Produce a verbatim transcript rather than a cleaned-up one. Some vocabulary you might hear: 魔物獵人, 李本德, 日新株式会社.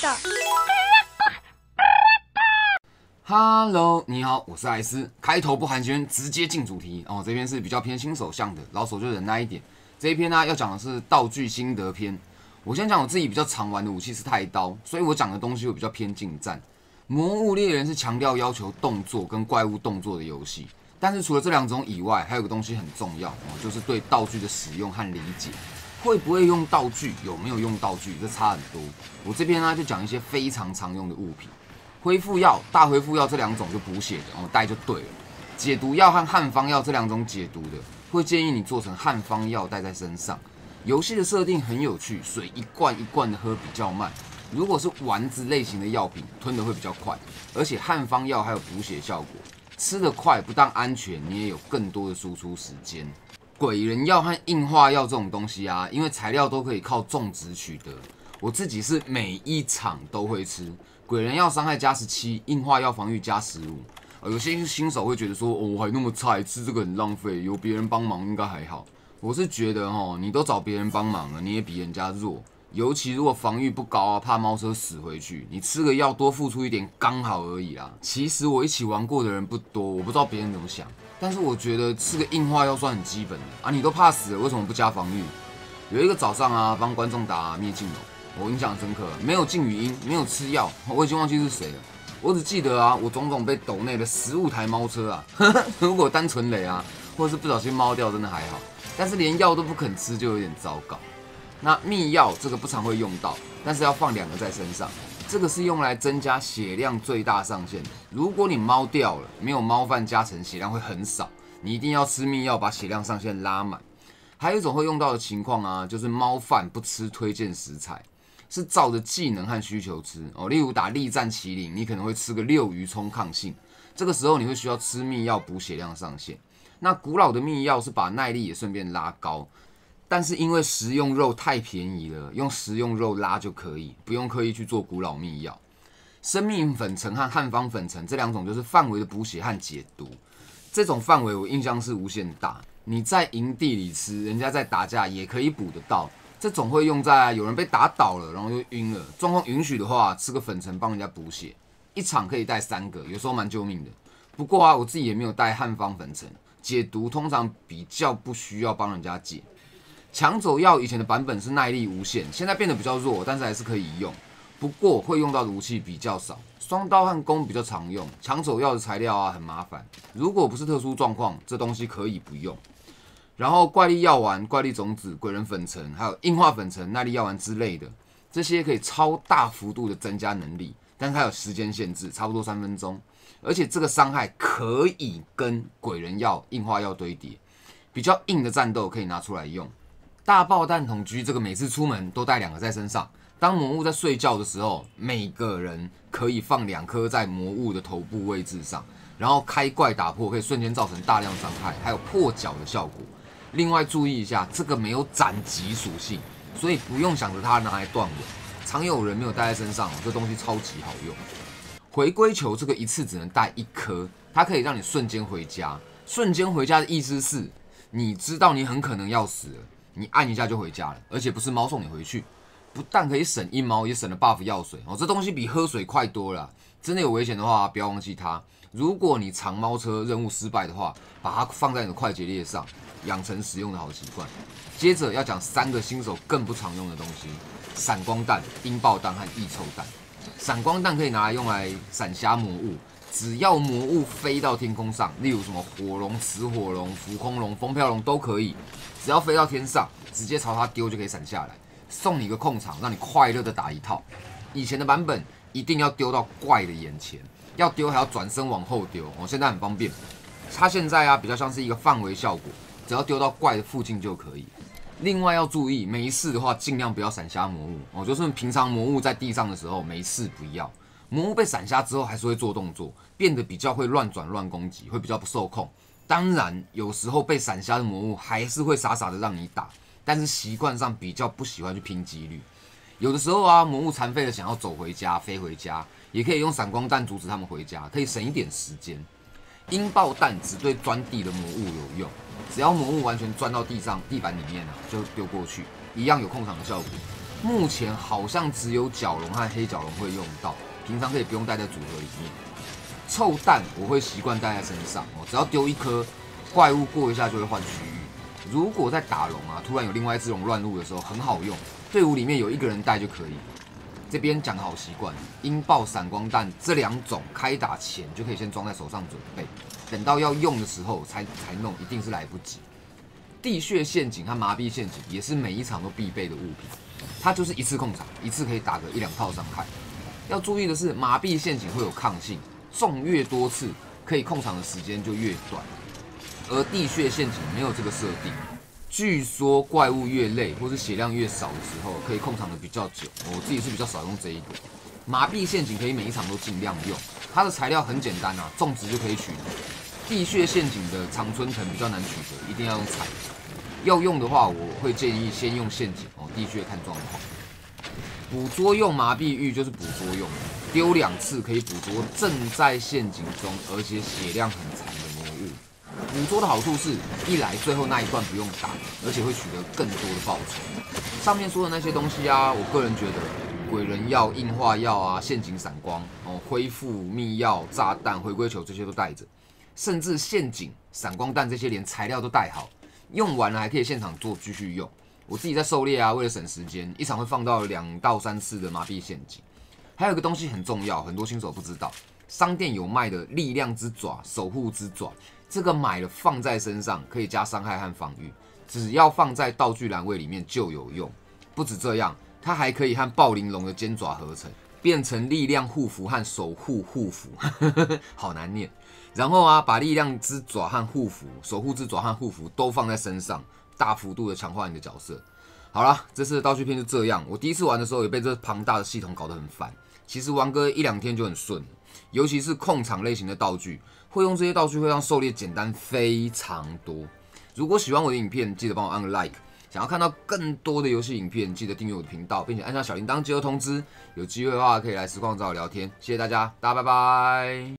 的。Hello， 你好，我是艾斯。开头不寒暄，直接进主题哦。这篇是比较偏新手向的，老手就忍耐一点。这一篇呢、啊，要讲的是道具心得篇。我先讲我自己比较常玩的武器是太刀，所以我讲的东西会比较偏近战。魔物猎人是强调要求动作跟怪物动作的游戏，但是除了这两种以外，还有个东西很重要哦，就是对道具的使用和理解。 会不会用道具，有没有用道具，这差很多。我这边呢、啊、就讲一些非常常用的物品，恢复药、大恢复药这两种就补血的，然后带就对了。解毒药和汉方药这两种解毒的，会建议你做成汉方药带在身上。游戏的设定很有趣，水一罐一罐的喝比较慢，如果是丸子类型的药品，吞的会比较快，而且汉方药还有补血效果，吃得快不但安全，你也有更多的输出时间。 鬼人药和硬化药这种东西啊，因为材料都可以靠种植取得。我自己是每一场都会吃鬼人药，伤害加 十七， 硬化药防御加 十五。呃，有些新手会觉得说，哦，我还那么菜，吃这个很浪费，有别人帮忙应该还好。我是觉得哦，你都找别人帮忙了，你也比人家弱。尤其如果防御不高啊，怕猫车死回去，你吃个药多付出一点刚好而已啦。其实我一起玩过的人不多，我不知道别人怎么想。 但是我觉得吃个硬化药算很基本的啊！你都怕死了，为什么不加防御？有一个早上啊，帮观众打灭镜龙，我印象深刻，没有进语音，没有吃药，我已经忘记是谁了。我只记得啊，我种种被抖内的十五台猫车啊，呵呵，如果单纯雷啊，或者是不小心猫掉，真的还好。但是连药都不肯吃，就有点糟糕。那秘药这个不常会用到，但是要放两个在身上。 这个是用来增加血量最大上限的。如果你猫掉了，没有猫饭加成，血量会很少。你一定要吃秘药，把血量上限拉满。还有一种会用到的情况啊，就是猫饭不吃推荐食材，是照着技能和需求吃哦。例如打力战麒麟，你可能会吃个六鱼冲抗性，这个时候你会需要吃秘药补血量上限。那古老的秘药是把耐力也顺便拉高。 但是因为食用肉太便宜了，用食用肉拉就可以，不用刻意去做古老秘药。生命粉尘和汉方粉尘这两种就是范围的补血和解毒。这种范围我印象是无限大，你在营地里吃，人家在打架也可以补得到。这种会用在有人被打倒了，然后就晕了，状况允许的话，吃个粉尘帮人家补血。一场可以带三个，有时候蛮救命的。不过啊，我自己也没有带汉方粉尘，解毒通常比较不需要帮人家解。 抢走药以前的版本是耐力无限，现在变得比较弱，但是还是可以用。不过会用到的武器比较少，双刀和弓比较常用。抢走药的材料啊很麻烦，如果不是特殊状况，这东西可以不用。然后怪力药丸、怪力种子、鬼人粉尘，还有硬化粉尘、耐力药丸之类的，这些可以超大幅度的增加能力，但是它有时间限制，差不多三分钟。而且这个伤害可以跟鬼人药、硬化药堆叠，比较硬的战斗可以拿出来用。 大爆弹筒狙这个每次出门都带两个在身上，当魔物在睡觉的时候，每个人可以放两颗在魔物的头部位置上，然后开怪打破可以瞬间造成大量伤害，还有破脚的效果。另外注意一下，这个没有斩击属性，所以不用想着它拿来断尾。常有人没有带在身上哦，这东西超级好用。回归球这个一次只能带一颗，它可以让你瞬间回家。瞬间回家的意思是，你知道你很可能要死了。 你按一下就回家了，而且不是猫送你回去，不但可以省一猫，也省了 buff 药水哦。这东西比喝水快多了啊，真的有危险的话，不要忘记它。如果你藏猫车任务失败的话，把它放在你的快捷列上，养成使用的好习惯。接着要讲三个新手更不常用的东西：闪光弹、音爆弹和异臭弹。闪光弹可以拿来用来闪瞎魔物，只要魔物飞到天空上，例如什么火龙、雌火龙、浮空龙、风飘龙都可以。 只要飞到天上，直接朝它丢就可以闪下来，送你一个空场，让你快乐的打一套。以前的版本一定要丢到怪的眼前，要丢还要转身往后丢，哦，现在很方便。它现在啊比较像是一个范围效果，只要丢到怪的附近就可以。另外要注意，没事的话尽量不要闪瞎魔物，哦，就是平常魔物在地上的时候没事不要，魔物被闪瞎之后还是会做动作，变得比较会乱转乱攻击，会比较不受控。 当然，有时候被闪瞎的魔物还是会傻傻的让你打，但是习惯上比较不喜欢去拼几率。有的时候啊，魔物残废了想要走回家、飞回家，也可以用闪光弹阻止他们回家，可以省一点时间。音爆弹只对钻地的魔物有用，只要魔物完全钻到地上、地板里面啊，就丢过去，一样有控场的效果。目前好像只有角龙和黑角龙会用到，平常可以不用带在组合里面。臭蛋我会习惯带在身上，我只要丢一颗，怪物过一下就会换区域。如果在打龙啊，突然有另外一只龙乱入的时候，很好用，队伍里面有一个人带就可以。这边讲个好习惯，鹰爆闪光弹这两种开打前就可以先装在手上准备，等到要用的时候才才弄，一定是来不及。 地穴陷阱和麻痹陷阱也是每一场都必备的物品，它就是一次控场，一次可以打个一两套伤害。要注意的是，麻痹陷阱会有抗性，中越多次可以控场的时间就越短，而地穴陷阱没有这个设定。据说怪物越累或是血量越少的时候，可以控场的比较久。我自己是比较少用这一个。麻痹陷阱可以每一场都尽量用，它的材料很简单啊，种植就可以取得。 地穴陷阱的常春藤比较难取得，一定要用踩。要用的话，我会建议先用陷阱哦，地穴看状况。捕捉用麻痹玉就是捕捉用，丢两次可以捕捉正在陷阱中而且血量很长的魔物。捕捉的好处是，一来最后那一段不用打，而且会取得更多的报酬。上面说的那些东西啊，我个人觉得鬼人药、硬化药啊、陷阱闪光哦、恢复密钥、炸弹、回归球这些都带着。 甚至陷阱、闪光弹这些连材料都带好，用完了还可以现场做继续用。我自己在狩猎啊，为了省时间，一场会放到两到三次的麻痹陷阱。还有一个东西很重要，很多新手不知道，商店有卖的力量之爪、守护之爪，这个买了放在身上可以加伤害和防御，只要放在道具栏位里面就有用。不止这样，它还可以和暴鳞龙的尖爪合成，变成力量护符和守护护符，好难念。 然后啊，把力量之爪和护符、守护之爪和护符都放在身上，大幅度的强化你的角色。好啦，这次的道具片就这样。我第一次玩的时候也被这庞大的系统搞得很烦，其实玩个一两天就很顺了。尤其是控场类型的道具，会用这些道具会让狩猎简单非常多。如果喜欢我的影片，记得帮我按个 like。想要看到更多的游戏影片，记得订阅我的频道，并且按下小铃铛接收通知。有机会的话可以来实况找我聊天。谢谢大家，大家拜拜。